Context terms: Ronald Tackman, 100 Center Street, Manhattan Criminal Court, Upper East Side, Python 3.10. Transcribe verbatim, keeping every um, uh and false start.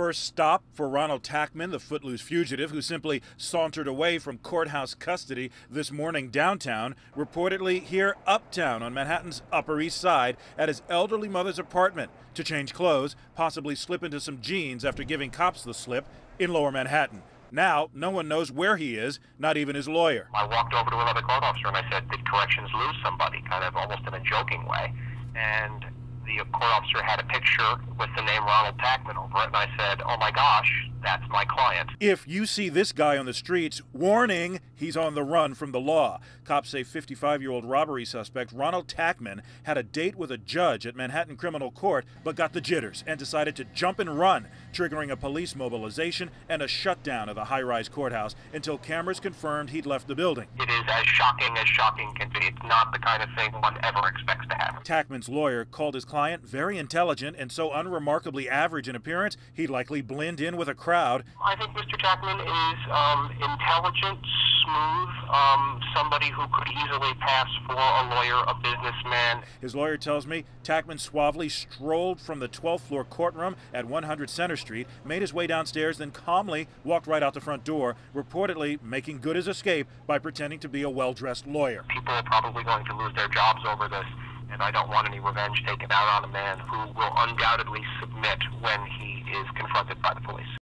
first stop for Ronald Tackman, the footloose fugitive who simply sauntered away from courthouse custody this morning downtown, reportedly here uptown on Manhattan's Upper East Side at his elderly mother's apartment to change clothes, possibly slip into some jeans after giving cops the slip in Lower Manhattan. Now, no one knows where he is, not even his lawyer. I walked over to another court officer and I said, did corrections lose somebody, kind of almost in a joking way. And the court officer had a picture with the name Ronald Tackman over it, and I said, oh my gosh, that's my client. If you see this guy on the streets, warning, he's on the run from the law. Cops say fifty-five-year-old robbery suspect Ronald Tackman had a date with a judge at Manhattan Criminal Court, but got the jitters and decided to jump and run, triggering a police mobilization and a shutdown of the high-rise courthouse until cameras confirmed he'd left the building. It is as shocking as shocking can be. It's not the kind of thing one ever expects to happen. Tackman's lawyer called his client very intelligent and so unremarkably average in appearance, he'd likely blend in with a crowd. I think Mister Tackman is um, intelligent, smooth, um, somebody who could easily pass for a lawyer, a businessman. His lawyer tells me Tackman suavely strolled from the twelfth floor courtroom at one hundred Center Street, made his way downstairs, then calmly walked right out the front door, reportedly making good his escape by pretending to be a well-dressed lawyer. People are probably going to lose their jobs over this, and I don't want any revenge taken out on a man who will undoubtedly submit when he is confronted by the police.